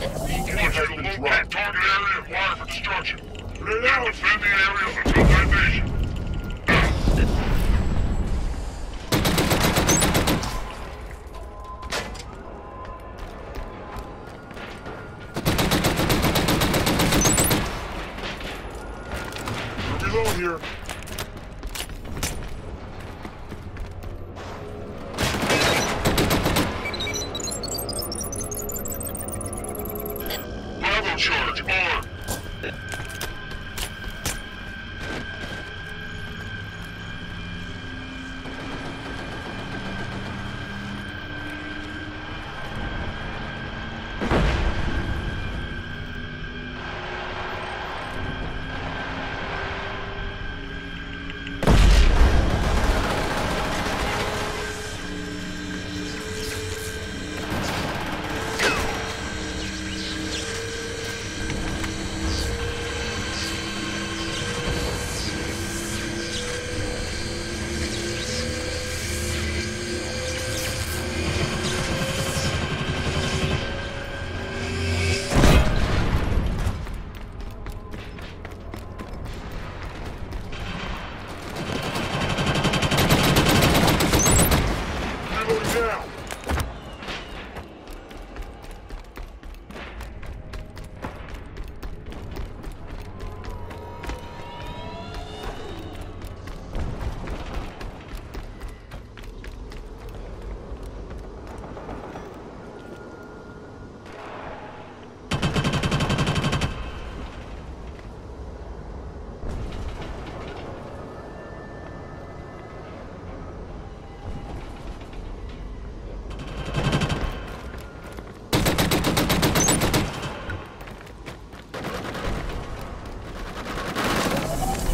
Warhead located target area and wire for destruction. Now defend the area until invasion.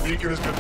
Beacon has been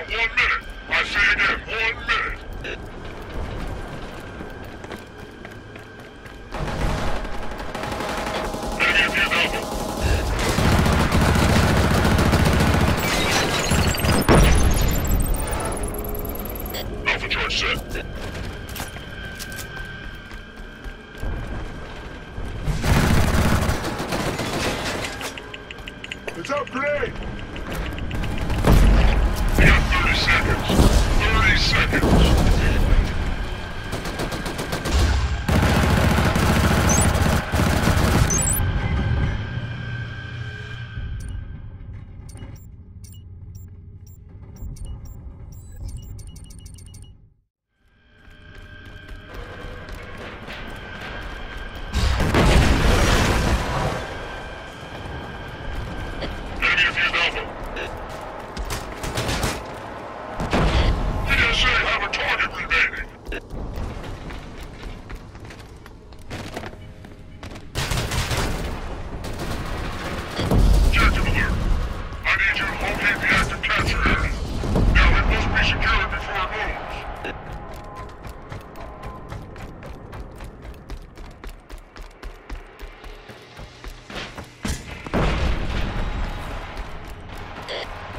You got 1 minute.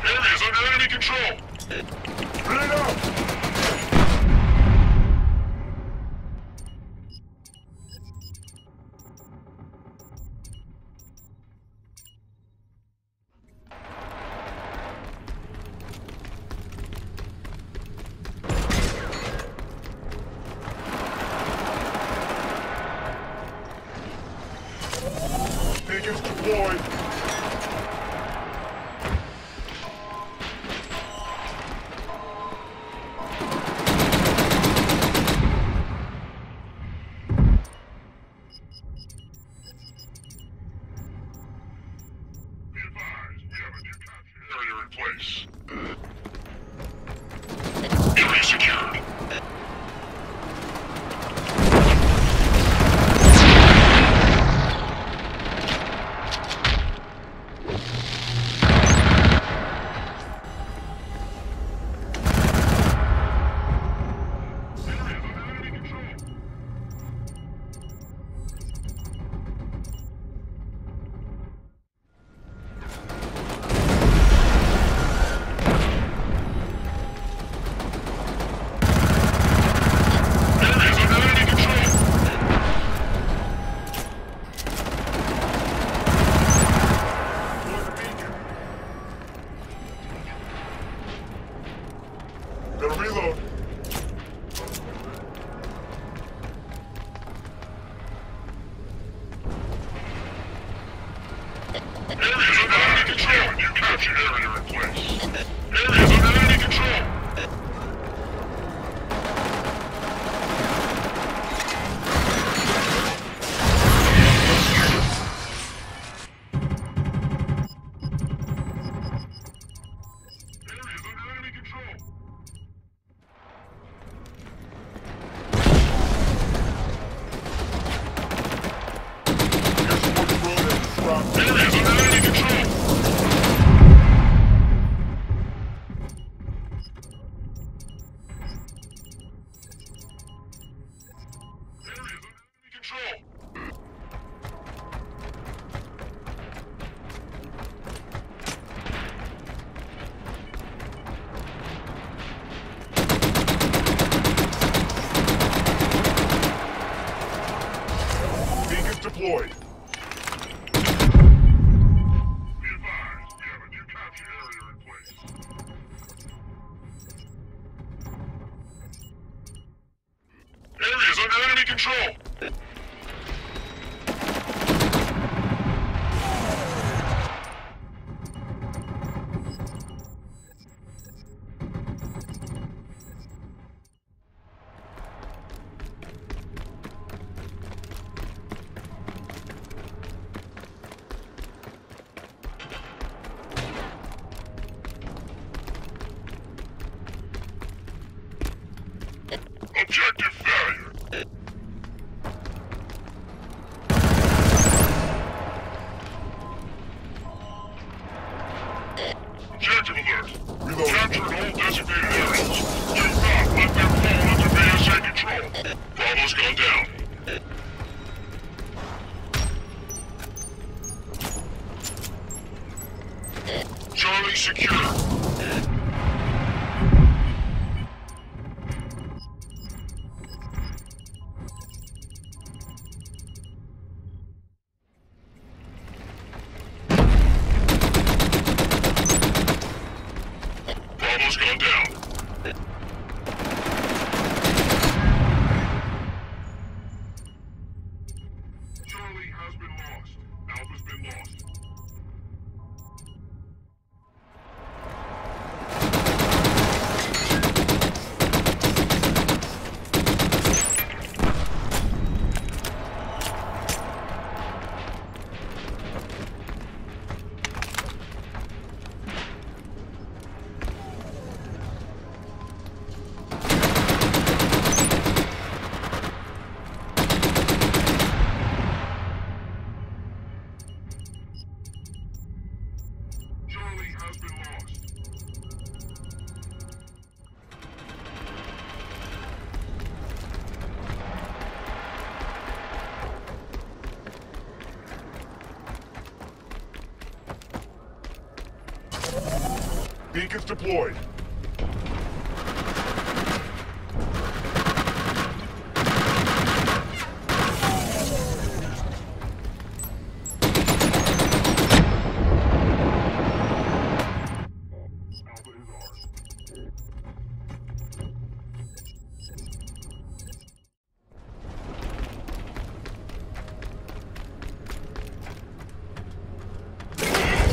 Area's under enemy control! Bring it up! Agents deployed! Deployed. Objective failure! Objective alert! Reload. Capture all designated areas! Do not let them fall under BSA control! Bravo's gone down! Charlie secure! Alpha's been lost. Beacons deployed.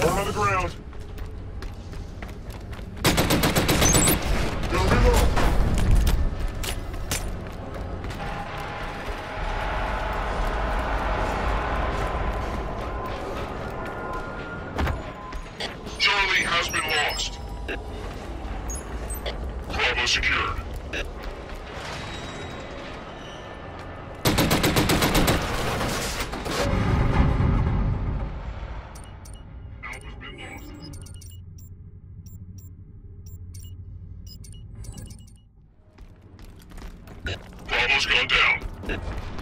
On the ground. Go reload. Charlie has been lost. Bravo secured. Bravo's gone down.